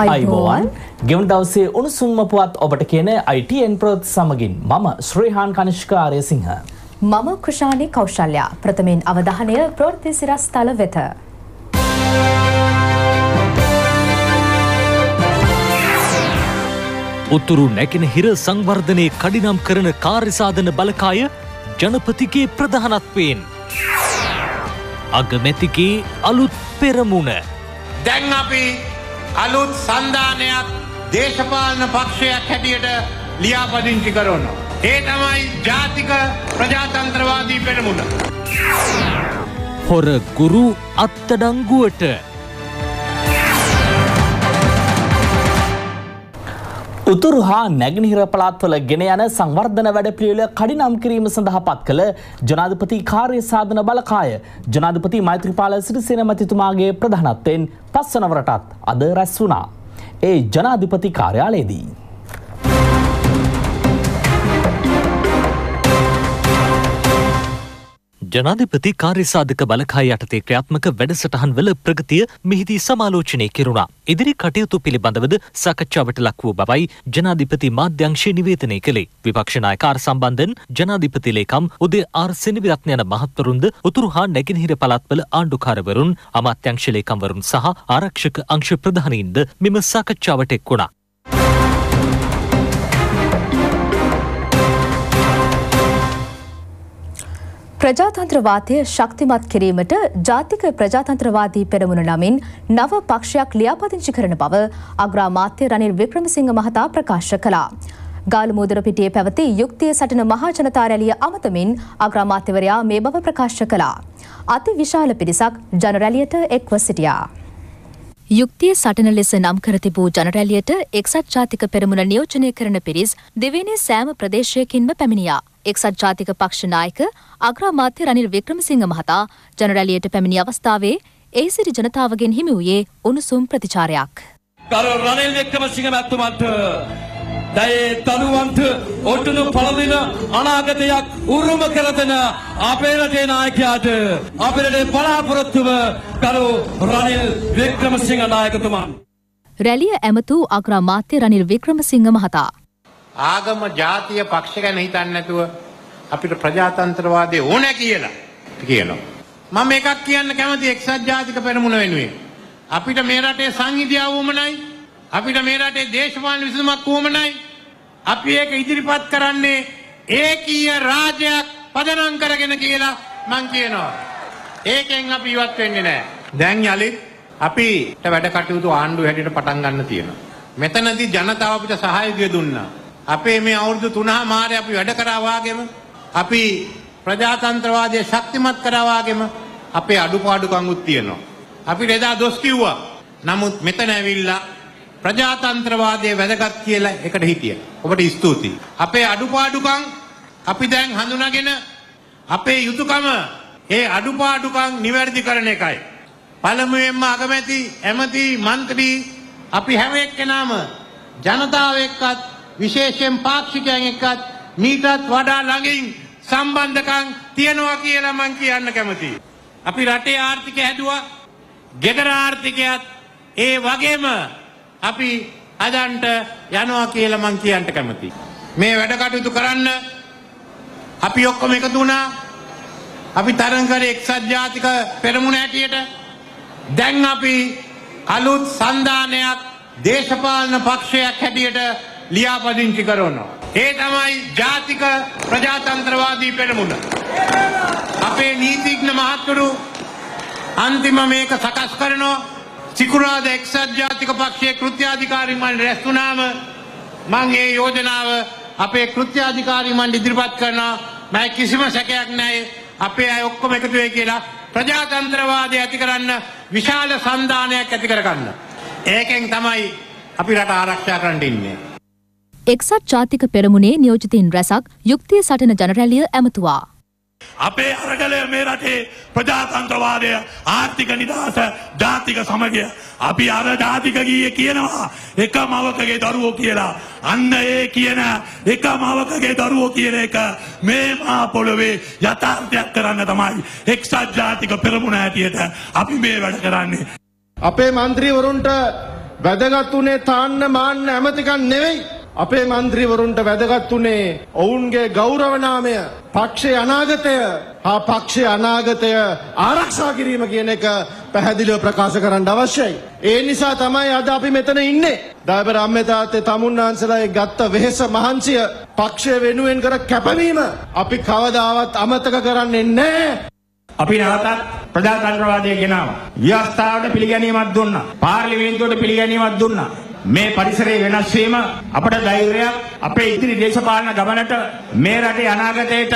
අයිබෝවන් ගෙවන් දවසේ උණුසුම්ම පුවත් ඔබට කියන ITN ප්‍රවෘත්ති සමගින් මම ශ්‍රීහාන් කනිෂ්ක ආරේසිංහ මම කුෂාණී කෞශල්‍යා ප්‍රථමයෙන් අවධානය ප්‍රවෘත්ති සිරස්තල වෙත උතුරු නැගෙනහිර සංවර්ධනයේ කඩිනම් කරන කාර්යසාධන බලකාය ජනපතිගේ ප්‍රධානත්වයෙන් අගමැතිගේ අලුත් පෙරමුණ දැන් අපි අලුත් සන්ධානයක් දේශපාලන පක්ෂයක් හැටියට ලියාපදිංචි කරනවා. ඒ තමයි ජාතික ප්‍රජාතන්ත්‍රවාදී පෙරමුණ. හොර ගුරු අත්අඩංගුවට උතුරු හා නැගෙනහිර පළාත්වල ගෙන යන සංවර්ධන වැඩපිළිවෙල කඩිනම් කිරීම සඳහා පත් කළ ජනාධිපති කාර්ය සාධන බලකාය ජනාධිපති මෛත්‍රීපාල සිරිසේන මැතිතුමාගේ ප්‍රධානත්වයෙන් පස්වනවරටත් අද රැස් වුණා. ඒ ජනාධිපති කාර්යාලයේදී ජනාධිපති කාර්යසාධක බලකාය යටතේ ක්‍රියාත්මක වැඩසටහන්වල ප්‍රගතිය මෙහිදී සමාලෝචනය කෙරුණා. ඉදිරි කටයුතු පිළිබඳවද සාකච්ඡාවට ලක් වූ බවයි ජනාධිපති මාධ්‍යංශය නිවේදනය කළේ. විපක්ෂ නායක ආර් සම්බන්ධන් ජනාධිපති ලේකම් උදේ ආර් සෙනවිරත්න යන මහත්වරුන්ද උතුරු හා නැගෙනහිර පළාත්වල ආණ්ඩුකාරවරුන්, අමාත්‍යංශ ලේකම්වරුන් සහ ආරක්ෂක අංශ ප්‍රධානීන්ද මෙම සාකච්ඡාවට එක් වුණා. ප්‍රජාතන්ත්‍රවාදය ශක්තිමත් කිරීමට ජාතික ප්‍රජාතන්ත්‍රවාදී පෙරමුණ නමින් නව පක්ෂයක් ලියාපදිංචි කරන බව අග්‍රාමාත්‍ය රනිල් වික්‍රමසිංහ මහතා ප්‍රකාශ කළා. ගාලමුදර පිටියේ පැවති යුක්තිය සටන මහා ජනතා රැළිය අමතමින් අග්‍රාමාත්‍යවරයා මේ බව ප්‍රකාශ කළා. අතිවිශාල පිරිසක් ජන රැළියට එක්ව සිටියා. යුක්තිය සටන ලෙස නම් කර තිබූ ජන රැළියට එක්සත් ජාතික පෙරමුණ නියෝජනය කරන පිරිස් දෙවේනේ සෑම ප්‍රදේශයකින්ම පැමිණියා. එක්සත් ජාතික පක්ෂ නායක අග්‍රාමාත්‍ය රනිල් වික්‍රමසිංහ මහතා ජන රැළියට පැමිණි අවස්ථාවේ එහි සිටි ජනතාවගෙන් හිමි වූයේ උණුසුම් ප්‍රතිචාරයක්. කරු රනිල් වික්‍රමසිංහ මැතිතුමාට දයේ තනුවන්ත ඔටුනු පළඳින අනාගතයක් උරුම කර දෙන අපේ රටේ නායකයාට අපේ රටේ බලාපොරොත්තුව කරු රනිල් වික්‍රමසිංහ නායකතුමා. රැළිය ඇමතූ අග්‍රාමාත්‍ය රනිල් වික්‍රමසිංහ මහතා ආගම ජාතිය පක්ෂ ගැන හිතන්නේ නැතුව අපිට ප්‍රජාතන්ත්‍රවාදය ඕනේ කියලා කියනවා. මම එකක් කියන්න කැමතියි එක්සත් ජාතික පෙරමුණ වෙනුවෙන්. අපිට මේ රටේ සංහිඳියාව වුමනයි, අපිට මේ රටේ දේශපාලන විසඳුමක් වුමනයි. අපි ඒක ඉදිරිපත් කරන්නේ ඒකීය රාජ්‍යයක් පදනම් කරගෙන කියලා මම කියනවා. ඒකෙන් අපි ඉවත් වෙන්නේ නැහැ. දැන් යලිත් අපිට වැඩ කටයුතු ආණ්ඩුව හැටියට පටන් ගන්න තියෙනවා. මෙතනදී ජනතාව අපිට සහයෝගය දුන්නා. අපේ මේ අවුරුදු 3 මාරේ අපි වැඩ කරා වාගෙම අපි ප්‍රජාතන්ත්‍රවාදය ශක්තිමත් කරා වාගෙම අපේ අඩුපාඩුකම් උත් තියෙනවා. අපි එදා දොස් කිව්වා. නමුත් මෙතන ඇවිල්ලා ප්‍රජාතන්ත්‍රවාදය වැදගත් කියලා එකට හිටියා. ඔබට ස්තුතියි. අපේ අඩුපාඩුකම් අපි දැන් හඳුනාගෙන අපේ යුතුයකම ඒ අඩුපාඩුකම් නිවැරදි කරන එකයි. පළමුවෙන්ම අගමැති, ඇමති, മന്ത്രി අපි හැම එක්කෙනාම ජනතාව එක්කත් විශේෂයෙන් පාක්ෂිකයන් එක්කත් මීටත් වඩා ළඟින් සම්බන්ධකම් තියනවා කියලා මම කියන්න කැමතියි. අපි රටේ ආර්ථිකය හැදුවා, ගෙදර ආර්ථිකයත් ඒ වගේම අපි අදන්ට යනවා කියලා මම කියන්න කැමතියි. මේ වැඩ කටයුතු කරන්න අපි ඔක්කොම එකතු වුණා. අපි තරඟ කරේ එක්සත් ජාතික පෙරමුණ හැටියට. දැන් අපි අලුත් සන්ධානයක් දේශපාලන පක්ෂයක් හැටියට ලියාපදිංචි කරනවා. ඒ තමයි ජාතික ප්‍රජාතන්ත්‍රවාදී පෙරමුණ. අපේ නීතිඥ මහත්වරු අන්තිම මේක සකස් කරනවා. සිකුරාදා එක්සත් ජාතික පක්ෂයේ කෘත්‍යාධිකාරී මණ්ඩලය රැස් වුණාම මම මේ යෝජනාව අපේ කෘත්‍යාධිකාරී මණ්ඩලය ඉදිරිපත් කරනවා. මම කිසිම සැකයක් නැහැ අපේ අය ඔක්කොම එකතු වෙයි කියලා ප්‍රජාතන්ත්‍රවාදය ඇති කරන්න විශාල සම්දානයක් ඇති කරගන්න. ඒකෙන් තමයි අපි රට ආරක්ෂා කරන්න ඉන්නේ. එක්සත් ජාතික පෙරමුණේ නියෝජිතින් රැසක් යුක්තිය සටන ජන රැළිය ඇමතුවා. අපේ අරගලය මේ රටේ ප්‍රජාතන්ත්‍රවාදය, ආර්ථික නිදහස, ජාතික සමගිය. අපි අර ජාතික ගීයේ කියනවා එකම අවකගේ දරුවෝ කියලා. අන්න ඒ කියන එකම අවකගේ දරුවෝ කියන එක මේ මහ පොළොවේ යථාර්ථයක් කරන්න තමයි එක්සත් ජාතික පෙරමුණ හැටියට අපි මේ වැඩ කරන්නේ. අපේ മന്ത്രിවරුන්ට වැදගත් උනේ තාන්න මාන්න ඇමතිකක් නෙවෙයි. අපේ මන්ත්‍රීවරුන්ට වැදගත් උනේ ඔවුන්ගේ ගෞරව නාමය, පක්ෂයේ අනාගතය හා පක්ෂයේ අනාගතය ආරක්ෂා කිරීම කියන එක පැහැදිලිව ප්‍රකාශ කරන්න අවශ්‍යයි. ඒ නිසා තමයි අද අපි මෙතන ඉන්නේ. දයබර අම්මේ තාත්තේ තමුන්නාන්සලාගේ ගත්ත වෙහෙස මහන්සිය, පක්ෂය වෙනුවෙන් කර කැපවීම අපි කවදාවත් අමතක කරන්නේ නැහැ. අපි නැවතත් ප්‍රජාතන්ත්‍රවාදය ගෙනාවා. ව්‍යවස්ථාවට පිළිගැනීමක් දුන්නා. පාර්ලිමේන්තුවට පිළිගැනීමක් දුන්නා. මේ පරිසරයේ වෙනස් වීම අපට ධෛර්යයක්, අපේ ඉදිරි දේශපාලන ගමනට, මේ රටේ අනාගතයට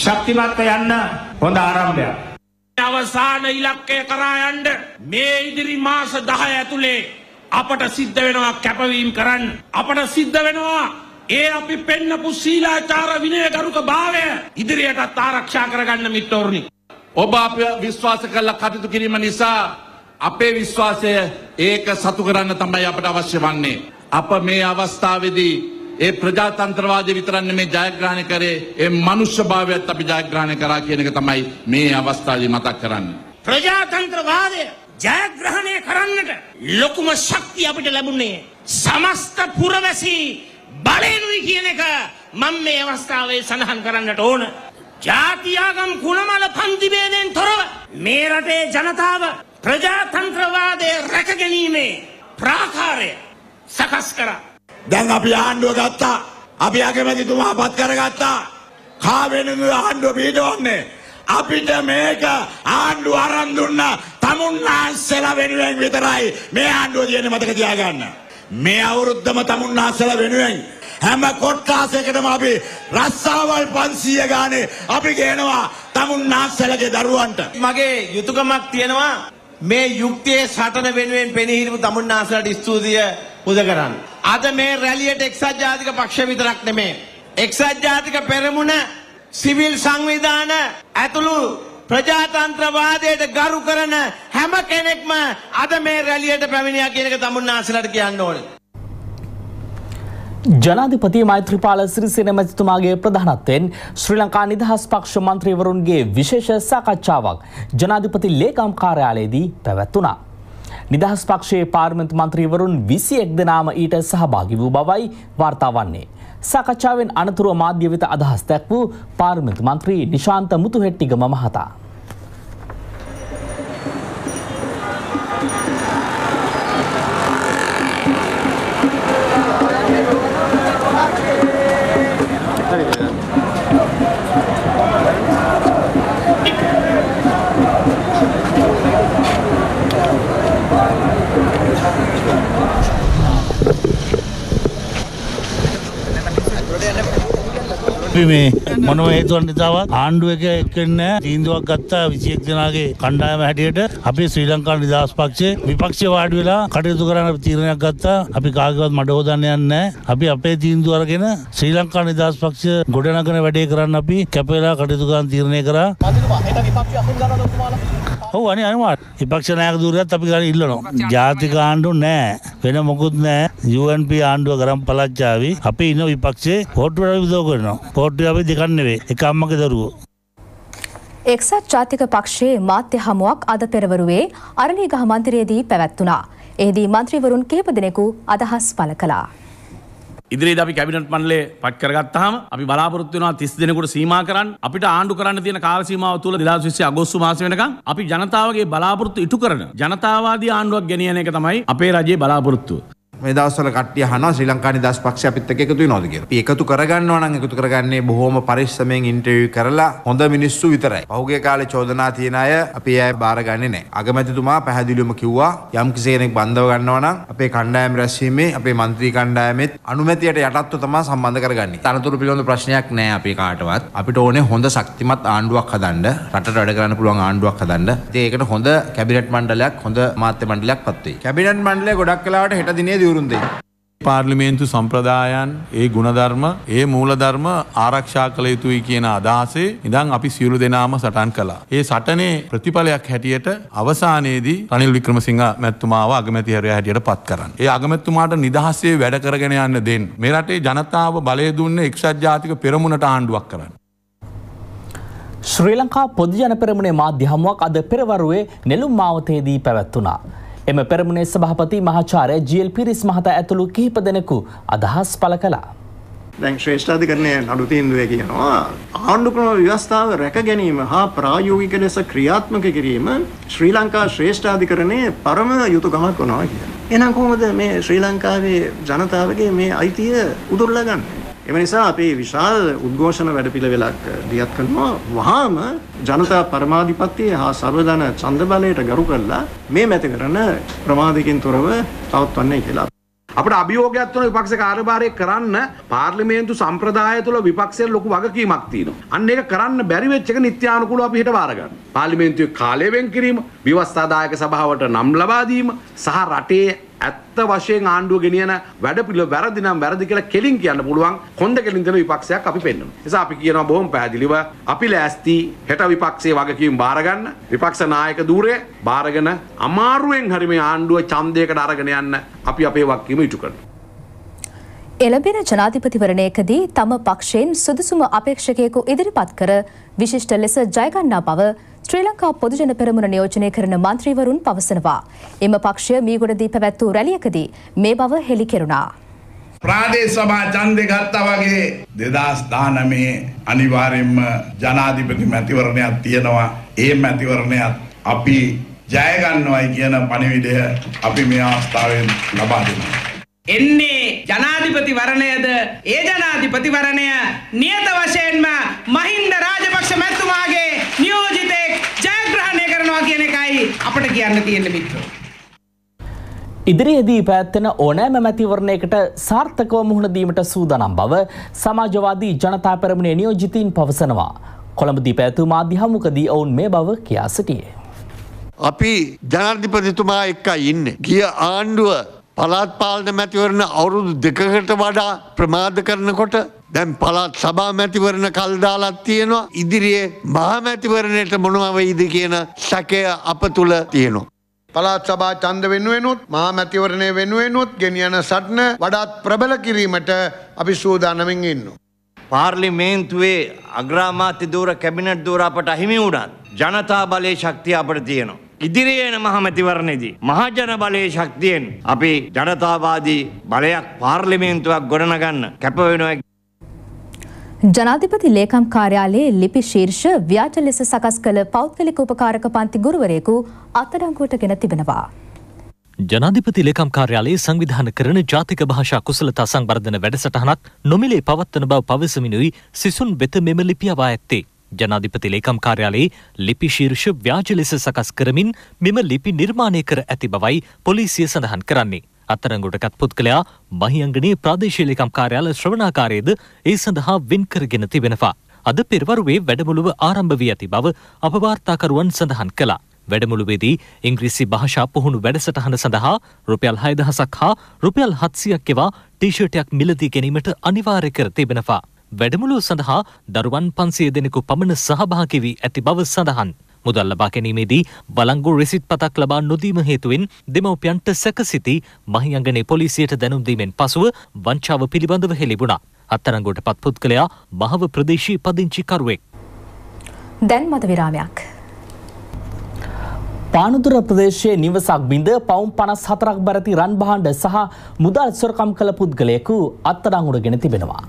ශක්තිමත් යන්න හොඳ ආරම්භයක්. අවසාන ඉලක්කය කරා යන්න මේ ඉදිරි මාස 10 ඇතුලේ අපට සිද්ධ වෙනවා කැපවීම කරන්න. අපට සිද්ධ වෙනවා ඒ අපි පෙන්නපු සීලාචාර විනයගරුකභාවය ඉදිරියටත් ආරක්ෂා කරගන්න මිත්‍රෝනි. ඔබ අප විශ්වාස කළා කටයුතු කිරීම නිසා අපේ විශ්වාසය ඒක සතු කරන්න තමයි අපට අවශ්‍ය වන්නේ. අප මේ අවස්ථාවේදී ඒ ප්‍රජාතන්ත්‍රවාදය විතරක් නෙමෙයි ජයග්‍රහණය කරේ, ඒ මනුෂ්‍යභාවයත් අපි ජයග්‍රහණය කරා කියන එක තමයි මේ අවස්ථාවේ මතක් කරන්නේ. ප්‍රජාතන්ත්‍රවාදය ජයග්‍රහණය කරන්නට ලොකුම ශක්තිය අපිට ලැබුණේ සමස්ත පුරවැසි බලෙනුයි කියන එක මම මේ අවස්ථාවේ සඳහන් කරන්නට ඕන. ජාති ආගම් කුල මල පන්ති බේදයෙන් තොරව මේ රටේ ජනතාව ප්‍රජාතන්ත්‍රවාදය රැකගැනීමේ ප්‍රාකාරය සකස් කරා. දැන් අපි ආණ්ඩුව ගත්තා, අපි අගමැතිතුමා පත් කරගත්තා. කා වෙනුනේ ආණ්ඩුව පිටවන්නේ? අපිට මේක ආණ්ඩුව අරන් දුන්න තමුන්නාන්සලා වෙනුවෙන් විතරයි මේ ආණ්ඩුව කියන්නේ. මතක තියාගන්න, මේ අවුරුද්දම තමුන්නාන්සලා වෙනුවෙන් හැම කොට්ටාසයකටම අපි රස්සාවල් 500 ගානේ අපි ගේනවා තමුන්නාන්සලගේ දරුවන්ට. මගේ යුතුයකමක් තියෙනවා මේ යුක්තියේ සටන වෙනුවෙන් පෙනී හිටපු තමුන්නාන්සලට ස්තුතිය පුද කරන්න. අද මේ රැලියට එක්සත් ජාතික පක්ෂ විතරක් නෙමේ, එක්සත් ජාතික පෙරමුණ, සිවිල් සංවිධාන ඇතුළු ප්‍රජාතන්ත්‍රවාදයට ගරු කරන හැම කෙනෙක්ම අද මේ රැලියට පැමිණියා කියන එක තමුන්නාන්සලට කියන්න ඕනේ. ජනාධිපති මෛත්‍රීපාල සිරිසේන මැතිතුමාගේ ප්‍රධානත්වයෙන් ශ්‍රී ලංකා නිදහස් පක්ෂ මන්ත්‍රීවරුන්ගේ විශේෂ සාකච්ඡාවක් ජනාධිපති ලේකම් කාර්යාලයේදී පැවැත්වුණා. නිදහස් පක්ෂයේ පාර්ලිමේන්තු මන්ත්‍රීවරුන් 21 දෙනාම ඊට සහභාගී වූ බවයි වාර්තා වන්නේ. සාකච්ඡාවෙන් අනතුරුව මාධ්‍ය වෙත අදහස් දක්ව වූ පාර්ලිමේන්තු මන්ත්‍රී නිශාන්ත මුතුහෙට්ටිගම මහතා මේ මොන හේතුවක් නිසාවත් ආණ්ඩුව එක එක්කෙන්න තීන්දුවක් ගත්තා 21 දෙනාගේ කණ්ඩායම හැටියට. අපි ශ්‍රී ලංකා නිදහස් පක්ෂයේ විපක්ෂ වාඩි වෙලා කටයුතු කරන්න තීරණයක් ගත්තා. අපි කාගේවත් මඩ හොදන්න යන්නේ නැහැ. අපි අපේ තීන්දුව අරගෙන ශ්‍රී ලංකා නිදහස් පක්ෂය ගොඩනගන වැඩේ කරන්න අපි කැප වෙලා කටයුතු කරන්න තීරණය කරා. ඔව් අනිවාර්යයෙන්ම විපක්ෂ නායක ධුරයත් අපි ගාන ඉල්ලනවා. ජාතික ආණ්ඩුව නැහැ, වෙන මොකුත් නැහැ. UNP ආණ්ඩුව ගරම් පළච්චාවි. අපි ඉන්න විපක්ෂේ වෝට් වල විදෝ කරනවා. වෝට් අපි දෙකක් නෙවෙයි, එක අම්මගේ දරුවෝ. එක්සත් ජාතික පක්ෂයේ මාධ්‍ය හමුවක් අද පෙරවරුවේ අරණිගහ මන්දිරයේදී පැවැත්ුණා. එෙහිදී മന്ത്രിවරුන් කීප දෙනෙකු අදහස් පළ කළා. ඉදිරියේදී අපි කැබිනට් මණ්ඩලය පත් කරගත්තාම අපි බලාපොරොත්තු වෙනවා 30 දිනකට සීමා කරන්න. අපිට ආණ්ඩු කරන්න තියෙන කාල සීමාව තුළ 2020 අගෝස්තු මාසෙ වෙනකන් අපි ජනතාවගේ බලාපොරොත්තු ඉටු කරන ජනතාවාදී ආණ්ඩුවක් ගෙනියන එක තමයි අපේ රජයේ බලාපොරොත්තුව. මේ දවස්වල කට්ටිය අහනවා ශ්‍රී ලංකා නිදහස් පක්ෂය අපිත් එක්ක එකතු වෙනවද කියලා. අපි එකතු කරගන්නවා නම් එකතු කරගන්නේ බොහොම පරිස්සමෙන් ඉන්ටර්විව් කරලා හොඳ මිනිස්සු විතරයි. පහුගිය කාලේ චෝදනා තියෙන අය අපි ඒ බාරගන්නේ නැහැ. අගමැතිතුමා පැහැදිලිවම කිව්වා යම් කිසි කෙනෙක් බන්ධව ගන්නවා නම් අපේ කණ්ඩායම රැස්වීමේ අපේ මන්ත්‍රී කණ්ඩායමෙත් අනුමැතියට යටත්ව තමයි සම්බන්ධ කරගන්නේ. තනතුරු පිළිබඳ ප්‍රශ්නයක් නැහැ අපේ කාටවත්. අපිට ඕනේ හොඳ ශක්තිමත් ආණ්ඩුවක් හදන්න, රටට වැඩ කරන්න පුළුවන් ආණ්ඩුවක් හදන්න. ඉතින් ඒකට හොඳ කැබිනට් මණ්ඩලයක්, හොඳ මාධ්‍ය මණ්ඩලයක් පත් වෙයි. කැබිනට් මණ්ඩලය ගොඩක් වෙලාවට හෙට දිනේ පාර්ලිමේන්තු සම්ප්‍රදායන්, ඒ ගුණධර්ම, ඒ මූලධර්ම ආරක්ෂා කළ යුතුයි කියන අදහසේ ඉඳන් අපි සියලු දෙනාම සටන් කළා. ඒ සටනේ ප්‍රතිඵලයක් හැටියට අවසානයේදී රනිල් වික්‍රමසිංහ මැතිතුමාව අගමැතිවරයා හැටියට පත් කරන්න. ඒ අගමැතිතුමාට නිදහසේ වැඩ කරගෙන යන්න දෙන්න. මේ රටේ ජනතාව බලය දුන්නේ එක්සත් ජාතික පෙරමුණට ආණ්ඩුවක් කරන්න. ශ්‍රී ලංකා පොදු ජන පෙරමුණේ මාධ්‍ය හමුවක් අද පෙරවරුවේ නෙළුම් මාවතේදී පැවැත්ුණා. එම පෙරමුණේ සභාපති මහාචාර්ය ජී.එල්. පිරිස් මහතා ඇතුළු කිහිප දෙනෙකු අදහස් පළ කළා. දැන් ශ්‍රේෂ්ඨාධිකරණය නඩු තීන්දුවේ කියනවා ආණ්ඩු ක්‍රම ව්‍යවස්ථාව රැක ගැනීම හා ප්‍රායෝගික ලෙස ක්‍රියාත්මක කිරීම ශ්‍රී ලංකා ශ්‍රේෂ්ඨාධිකරණයේ පරම යුතුයකමක් වෙනවා කියලා. එහෙනම් කොහොමද මේ ශ්‍රී ලංකාවේ ජනතාවගේ මේ අයිතිය උදුරලා ගන්න? ඒ නිසා අපි විශාල උද්ඝෝෂණ වැඩපිළිවෙලක් දියත් කරනවා. වහාම ජනතා පරමාධිපත්‍ය හා සර්වදන ඡන්ද බලයට ගරු කරලා මේ මැතිවරණ ප්‍රමාදකින් තොරව පවත්වන්නේ කියලා. අපිට අභියෝගයක් තුන විපක්ෂ කාර්යභාරය කරන්න පාර්ලිමේන්තු සම්ප්‍රදාය තුළ විපක්ෂයේ ලොකු වගකීමක් තියෙනවා. අන්න ඒක කරන්න බැරි වෙච්ච එක නිත්‍යානුකූලව අපි හිට බාර ගන්න. පාර්ලිමේන්තුවේ කාලය වෙන් කිරීම, විවස්ථාදායක සභාවට නම් ලබා දීම සහ රටේ ඇත්ත වශයෙන් ආණ්ඩුව ගෙනියන වැඩපිළිවෙල වැරදි නම් වැරදි කියලා කෙලින් කියන්න පුළුවන් කොන්ද කෙලින් දෙන විපක්ෂයක් අපි පෙන්නනවා. ඒ නිසා අපි කියනවා බොහොම පැහැදිලිව අපි ලෑස්ති හෙට විපක්ෂයේ වගකීම් බාර ගන්න. විපක්ෂ නායක ධූරය බාරගෙන අමාරුවෙන් හරි මේ ආණ්ඩුව ඡන්දයකට අරගෙන යන්න අපි අපේ වගකීම ඉටු කරනවා. එළඹෙන ජනාධිපතිවරණයකදී තම පක්ෂයෙන් සුදුසුම අපේක්ෂකයෙකු ඉදිරිපත් කර විශිෂ්ට ලෙස ජයගන්නා බව ශ්‍රී ලංකා පොදුජන පෙරමුණ නියෝජනය කරන මන්ත්‍රීවරුන් පවසනවා. එම පක්ෂය මීගොඩදී පැවැත්වූ රැලියකදී මේ බව හෙළි කෙරුණා. ප්‍රාදේශ සභා ඡන්දය ගත්තා වගේ 2019 අනිවාර්යෙන්ම ජනාධිපති මැතිවරණයක් තියෙනවා. ඒ මැතිවරණයත් අපි ජයගන්නවයි කියන පණිවිඩය අපි මේ අවස්ථාවෙන් ලබා දෙනවා. එන්නේ ජනාධිපතිවරණයද ඒ ජනාධිපතිවරණය නියත වශයෙන්ම මහින්ද රාජපක්ෂ මැතිතුමාගේ නියෝජිතයෙක් ජයග්‍රහණය කරනවා කියන එකයි අපිට කියන්න තියෙන්නේ මිත්‍රෝ. ඉදිරියේදී පැවැත්වෙන ඕනෑම මැතිවරණයකට සාර්ථකව මුහුණ දීමට සූදානම් බව සමාජවාදී ජනතා පෙරමුණේ නියෝජිතයින් පවසනවා. කොළඹදී පැවැතු මාධ්‍ය හමුවකදී ඔවුන් මේ බව කියා සිටියේ. අපි ජනාධිපතිතුමා එක්කයි ඉන්නේ. ගිය ආණ්ඩුව පලාත් පාලන මැතිවරණ අවුරුදු දෙකකට වඩා ප්‍රමාද කරනකොට දැන් පලාත් සභා මැතිවරණ කල් දාලක් තියෙනවා. ඉදිරියේ මහා මැතිවරණයට මොනවා වෙයිද කියන සැකය අප තුල තියෙනවා. පලාත් සභා ඡන්ද වෙනුවෙනුත් මහා මැතිවරණය වෙනුවෙනුත් ගෙනියන සටන වඩාත් ප්‍රබල කිරීමට අපි සූදානමින් ඉන්නවා. පාර්ලිමේන්තුවේ අග්‍රාමාත්‍ය ධූර කැබිනට් ධූර අපට අහිමි වුණත් ජනතා බලයේ ශක්තිය අපට තියෙනවා. ඉදිරියේන මහා මැතිවරණයේදී මහජන බලයේ ශක්තියෙන් අපි ජනතාවාදී බලයක් පාර්ලිමේන්තුවක් ගොඩනගන්න කැප වෙනවා. ජනාධිපති ලේකම් කාර්යාලයේ ලිපි ශීර්ෂ ව්‍යාජ ලෙස සකස් කළ පෞද්ගලික උපකාරක පන්ති ගුරුවරයෙකු අත්අඩංගුවටගෙන තිබෙනවා. ජනාධිපති ලේකම් කාර්යාලයේ සංවිධානය කරන ජාතික භාෂා කුසලතා සංවර්ධන වැඩසටහනත් නොමිලේ පවත්වන බව පවසමිනුයි සිසුන් වෙත මෙම ලිපිය ආවා ඇත්තේ. ජනාධිපති ලේකම් කාර්යාලයේ ලිපි ශීර්ෂ ව්‍යාජ ලෙස සකස් කරමින් මෙම ලිපි නිර්මාණය කර ඇති බවයි පොලිසිය සඳහන් කරන්නේ. අත්අඩංගුවටගත් පුද්ගලයා මහියංගනයේ ප්‍රාදේශීය ලේකම් කාර්යාල ශ්‍රවණාකාරයේද ඒ සඳහා වෙන් කරගෙන තිබෙනවා. අද පෙරවරුවේ වැඩමුළුව ආරම්භ වී ඇති බව අපවාර්තාකරුවන් සඳහන් කළා. වැඩමුළුවේදී ඉංග්‍රීසි භාෂා පුහුණු වැඩසටහන සඳහා රුපියල් 6000ක් හා රුපියල් 700ක් එවා ටී-ෂර්ටයක් මිලදී ගැනීමට අනිවාර්ය කර තිබෙනවා. වැඩමුළුව සඳහා දරුවන් 500 දෙනෙකු පමණ සහභාගී වී ඇති බව සඳහන්. මුදල් ලබා ගැනීමේදී බලංගු රිසිට් පතක් ලබා නොදීම හේතුවෙන් දෙමව්පියන්ට සැක සිටි මහියංගනේ පොලිසියට දැනුම් දීමෙන් පසුව වංචාව පිළිබඳව හෙළිවුණා. අත්අඩංගුවටපත් පුද්ගලයා මහව ප්‍රදේශීය පදිංචිකරුවෙක්. දැන් මද විරාමයක්. පානදුර ප්‍රදේශයේ නිවසක් බිඳ පවුම් 54ක් බරැති රන් භාණ්ඩ සහ මුදල් සොරකම් කළ පුද්ගලයෙකු අත්අඩංගුවටගෙන තිබෙනවා.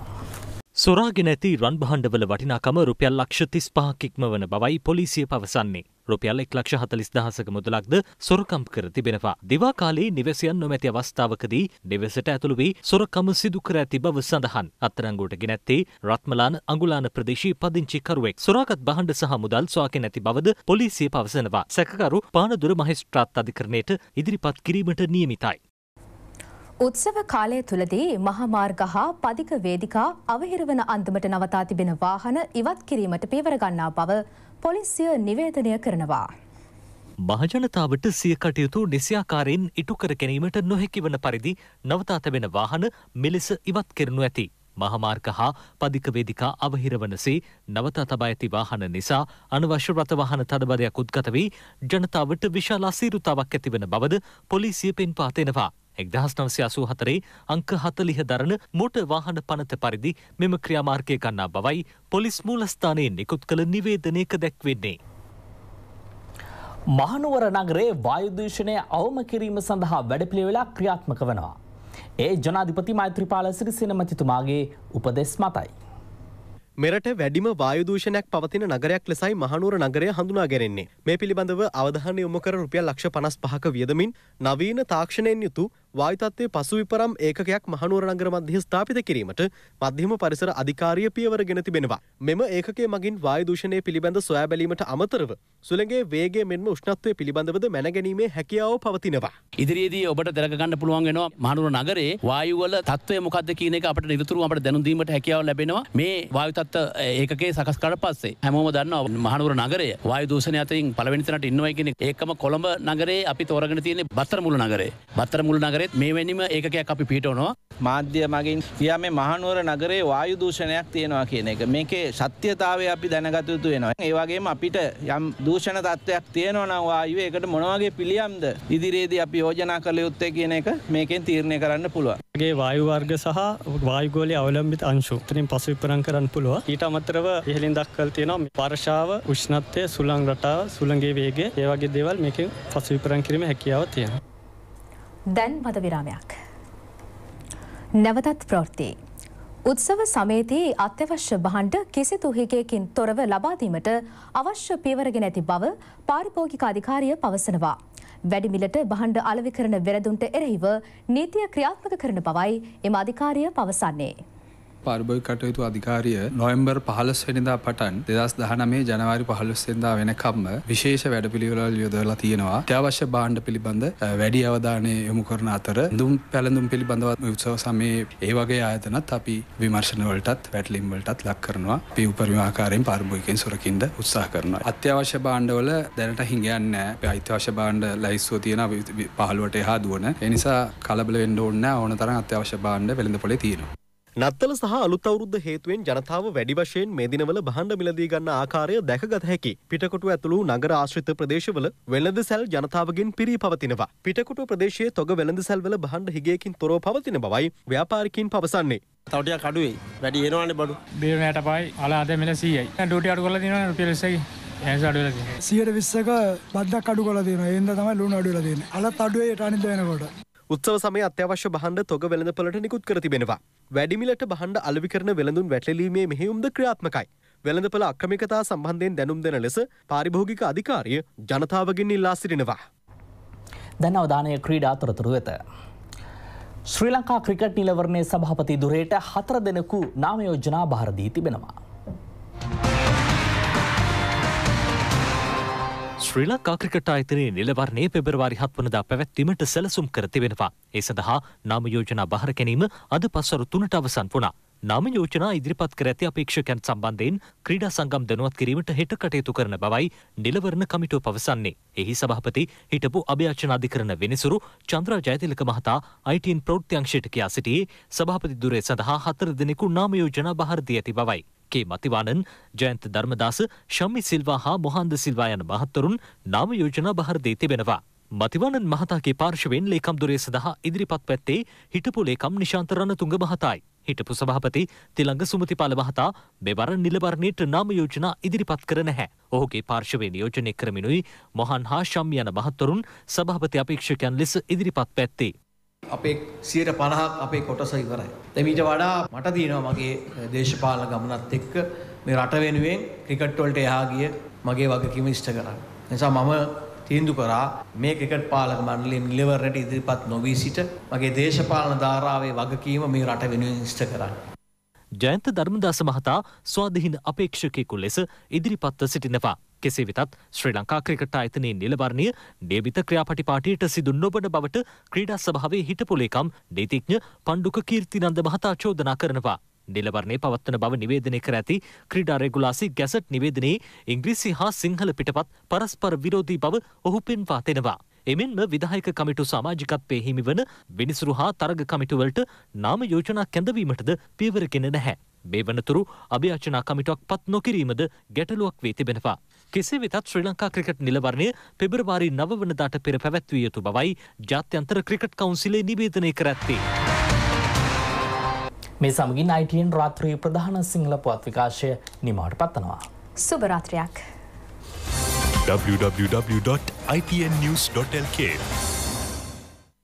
සොරාගෙන ඇති රන් භාණ්ඩවල වටිනාකම රුපියල් 135ක් ඉක්මවන බවයි පොලිසිය පවසන්නේ. රුපියල් 1,40,000ක මුදලක්ද සොරකම් කර තිබෙනවා. දිවා කාලේ නිවසියන් නොමැති අවස්ථාවකදී නිවසට ඇතුළු වී සොරකම සිදු කර ඇති බව සඳහන්. අත්අඩංගුවට ගෙන ඇත්තේ රත්මලාන අඟුලාන ප්‍රදේශීය පදිංචි කරුවෙක්. සොරාගත් භාණ්ඩ සහ මුදල් සොයාගෙන ඇති බවද පොලිසිය පවසනවා. සැකකරු පානදුර මහේස්ත්‍රාත් අධිකරණයට ඉදිරිපත් කිරීමට නියමිතයි. උත්සව කාලය තුළදී මහමාර්ග හා පදික වේදිකා අවහිරවන අන්දමට නවතා තිබෙන වාහන ඉවත් කිරීමට පියවර ගන්නා බව පොලිසිය නිවේදනය කරනවා. මහජනතාවට සිය කටයුතු නිසියාකාරයෙන් ඉටු කර ගැනීමට නොහැකිවන පරිදි නවතා තිබෙන වාහන මෙලෙස ඉවත් කරනු ඇති. මහමාර්ග හා පදික වේදිකා අවහිරවනසේ නවතා තබා ඇති වාහන නිසා අනවශ්‍ය රථ වාහන තදබදයක් උද්ගත වී ජනතාවට විශාල අසීරුතාවක් ඇතිවන බවද පොලිසිය පෙන්වා දෙනවා. 1984 අංක 40 දරන මෝටර් වාහන පනත පරිදි මෙම ක්‍රියාමාර්ගය ගන්නා බවයි පොලිස් මූලස්ථානයේ නිකුත් කළ නිවේදනයක දැක්වෙන්නේ. මහනුවර නගරයේ වායු දූෂණය අවම කිරීම සඳහා වැඩපිළිවෙළක් ක්‍රියාත්මක වෙනවා. ඒ ජනාධිපති මෛත්‍රීපාල සිරිසේන මැතිතුමාගේ උපදෙස් මතයි. මෙරට වැඩිම වායු දූෂණයක් පවතින නගරයක් ලෙසයි මහනුවර නගරය හඳුනා ගැනෙන්නේ. මේ පිළිබඳව අවධානය යොමු කර රුපියල් ලක්ෂ 55ක වියදමින් නවීන තාක්ෂණයෙන් යුතු වායු තත්ත්ව පසුවිපරම් ඒකකයක් මහනුවර නගර මැදෙහි ස්ථාපිත කිරීමට මධ්‍යම පරිසර අධිකාරිය පියවර ගෙන තිබෙනවා. මෙම ඒකකයේ මගින් වායු දූෂණය පිළිබඳ සොයා බැලීමට අමතරව සුළඟේ වේගය මෙන්ම උෂ්ණත්වය පිළිබඳවද මැන ගැනීමේ හැකියාව පවතිනවා. ඉදිරියේදී ඔබට දැක ගන්න පුළුවන් වෙනවා මහනුවර නගරයේ වායු වල තත්ත්වය මොකක්ද කියන එක අපිට නිරතුරුව අපිට දැනුම් දීමට හැකියාව ලැබෙනවා. මේ වායු ඒකගේ සකස්කාර පස්සේ හැමෝම දන්නවා මහනුවර නගරය වායු දූෂණය අතරින් පළවෙනි තැනට ඉන්නවා කියන එක. ඒකම කොළඹ නගරේ අපි තෝරගෙන තියෙන්නේ බත්තරමුළු නගරේ. බත්තරමුළු නගරෙත් මේ වෙනිම ඒකකයක් අපි පිහිටවනවා. මාධ්‍ය මගින් කියා මේ මහනුවර නගරේ වායු දූෂණයක් තියෙනවා කියන එක. මේකේ සත්‍යතාවය අපි දැනගත යුතු වෙනවා. ඒ වගේම අපිට යම් දූෂණ තත්ත්වයක් තියෙනවා නම් වායුවේ ඒකට මොන වගේ පිළියම්ද ඉදිරියේදී අපි යෝජනා කළ යුත්තේ කියන එක මේකෙන් තීරණය කරන්න පුළුවන්. ගේ වායු වර්ග සහ වායු ගෝලීය අවලම්බිත අංශු තුනෙන් පසුවිපරම් කරන්න පුළුවන්. ඊට අමතරව ඉහළින් දක්වලා තියෙනවා වර්ෂාව උෂ්ණත්වය සුළං රටාව සුළඟේ වේගය ඒ වගේ දේවල් මේකේ පසුවිපරම් කිරීමේ හැකියාව තියෙනවා. දැන් මත විරාමයක්. නැවතත් ප්‍රවෘත්ති. උත්සව සමයේදී අත්‍යවශ්‍ය භාණ්ඩ කිසිදු හිගයකින් තොරව ලබා දීමට අවශ්‍ය පියවර ගෙන ඇති බව පාරිභෝගික අධිකාරිය පවසනවා. වැඩි මිලට භාණ්ඩ අලෙවි කරන වෙරදුන්ට එරෙහිව නීතිය ක්‍රියාත්මක කරන බවයි එම අධිකාරිය පවසන්නේ. පාරිභෝගික කටයුතු අධිකාරිය නොවැම්බර් 15 වෙනිදා පටන් 2019 ජනවාරි 15 වෙනිදා වෙනකම්ම විශේෂ වැඩපිළිවෙළවල් යොදවලා තියෙනවා. අත්‍යවශ්‍ය භාණ්ඩ පිළිබඳ වැඩි අවධානය යොමු කරන අතර දුම් පැලඳුම් පිළිබඳව උත්සව සමයේ ඒ වගේ ආයතනත් අපි විමර්ශන වලටත් වැටලීම් වලටත් ලක් කරනවා. අපි උපරිම ආකාරයෙන් පාරිභෝගිකයන් සොරකින්ද උත්සාහ කරනවා. අත්‍යවශ්‍ය භාණ්ඩ වල දැනට හිඟයන්නේ නැහැ. අපි අත්‍යවශ්‍ය භාණ්ඩ ලයිස්තුව තියෙන 15ට එහා දුවන. ඒ නිසා කලබල වෙන්න ඕනේ නැහැ. ඕන තරම් අත්‍යවශ්‍ය භාණ්ඩ වෙළඳ පොලේ තියෙනවා. නත්තල සහ අලුත් අවුරුද්ද හේතුවෙන් ජනතාව වැඩි වශයෙන් මේ දිනවල භාණ්ඩ මිලදී ගන්න ආකාරය දැකගත හැකි. පිටකොටුව ඇතුළු නගර ආශ්‍රිත ප්‍රදේශවල වෙළඳ සැල් ජනතාවගෙන් පිරී පවතිනවා. පිටකොටුව ප්‍රදේශයේ තොග වෙළඳ සැල්වල භාණ්ඩ හිගයකින් තොරව පවතින බවයි ව්‍යාපාරිකයින් පවසන්නේ. තව ටිකක් අඩු වෙයි. වැඩි එනවනේ බඩු. 265යි. අද මිල 100යි. ඩියුටි අඩු කරලා තියෙනවා රුපියල් 20යි. එහෙස අඩු වෙලා තියෙනවා. 120ක බද්දක් අඩු කරලා තියෙනවා. ඒ හින්දා තමයි ලුණු අඩු වෙලා තියෙන්නේ. අලත් අඩුවේ ඊට අනිද්ද වෙනකොට. උත්සව සමයේ අත්‍යවශ්‍ය භාණ්ඩ තොග වෙළඳපොළට නිකුත් කර තිබෙනවා. වැඩිමිලට භාණ්ඩ අලෙවි කරන වෙළඳුන් වැටලීමේ මෙහෙයුම්ද ක්‍රියාත්මකයි. වෙළඳපොළ අක්‍රමිකතා සම්බන්ධයෙන් දැනුම් දෙන ලෙස පාරිභෝගික අධිකාරිය ජනතාවගෙන් ඉල්ලා සිටිනවා. දැන් අවධානය ක්‍රීඩා තොරතුරු වෙත. ශ්‍රී ලංකා ක්‍රිකට් නිලවරණයේ සභාපති දුරේට 4 දෙනෙකු නාම යෝජනා බාර දී තිබෙනවා. ශ්‍රී ලංකා ක්‍රිකට් ආයතනයේ නිලවරණයේ පෙබරවාරි 7 වනදා පැවැත්වීමට සැලසුම් කර තිබෙනවා. ඒ සඳහා නාම යෝජනා බාර ගැනීම අද පස්වරු 3ට අවසන් වුණා. නාම යෝජනා ඉදිරිපත් කර ඇති අපේක්ෂකයන් සම්බන්ධයෙන් ක්‍රීඩා සංගම් දැනුවත් කිරීමට හෙට කටයුතු කරන බවයි නිලවරණ කමිටුව පවසන්නේ. එහි සභාපති හිටපු අභියාචන අධිකරණ වෙනසුරු චන්ද්‍රා ජයතිලක මහතා ITN ප්‍රවෘත්ති අංශයට කියා සිටියේ සභාපති දුරේ සඳහා 4 දිනකු නාම යෝජනා බාර දී ඇති බවයි. के मतिवानन जयंत धर्मदास शम्मी सिल्वा हा मोहांद सिल्वा यन महत्तरुन नाम योजना बहार देते बेनवा मतिवानन महता के पार्श्वेन लेखम दुरे सदहा इदिरिपत पैते हिटपु लेखम निशांत रणतुंग महताई हिटपु सभापति तिलंग सुमतिपाल महता बेबार निलवरणेट नाम योजना इदिरिपत करन है ओहगे पार्श्वेन योजने क्रमिनुई मोहान हा शम्मी यन महत्तरुन सभापति अपेक्षकयन लिस इदिरिपत पैते අපේ 150ක් අපේ කොටස ඉවරයි. දැන් ඊට වඩා මට දිනනවා මගේ දේශපාලන ගමනත් එක්ක මේ රට වෙනුවෙන් ක්‍රිකට් වලට එහා ගිය මගේ වගකීම ඉෂ්ට කරන්න. නිසා මම තීන්දුව කරා මේ ක්‍රිකට් පාලක මණ්ඩලයේ නිලවරණයට ඉදිරිපත් නොවී සිට මගේ දේශපාලන ධාරාවේ වගකීම මේ රට වෙනුවෙන් ඉෂ්ට කරන්න. ජයන්ත ධර්මදාස මහතා ස්වාධීන අපේක්ෂකයෙකු ලෙස ඉදිරිපත්ව සිටිනවා. කෙසේ වෙතත් ශ්‍රී ලංකා ක්‍රිකට් ආයතනයේ නිලවරණය නියමිත ක්‍රියාපටිපාටියට සිදු නොවන බවට ක්‍රීඩා සභාවේ හිටපු ලේකම් නීතිඥ පණ්ඩුක කීර්තිනන්ද මහතා චෝදනා කරනවා. නිලවරණය පවත්වන බව නිවේදනය කර ඇති ක්‍රීඩා රෙගුලාසි ගැසට් නිවේදනයේ ඉංග්‍රීසි හා සිංහල පිටපත් පරස්පර විරෝධී බව ඔහු පෙන්වා දෙනවා. එමෙන්ම විධායක කමිටු සමාජිකත්වයේ හිමි වන විනිසුරු හා තරග කමිටුවලට නාම යෝජනා කැඳවීමටද පියවර ගෙන නැහැ. මේ වනතුරු අභියාචනා කමිටුවක් පත් නොකිරීමද ගැටලුවක් වී තිබෙනවා. කෙසේ වෙතත් ශ්‍රී ලංකා ක්‍රිකට් නිලවරණය පෙබරවාරි 9 වනදාට පෙර පැවැත්විය යුතු බවයි ජාත්‍යන්තර ක්‍රිකට් කවුන්සිලේ නිවේදනය කර ඇත්තේ. මේ සමගින් ITN රාත්‍රී ප්‍රධාන සිංහල පුවත් විකාශය නිමවට පත්වනවා. සුබ රාත්‍රියක්. www.ipnnews.lk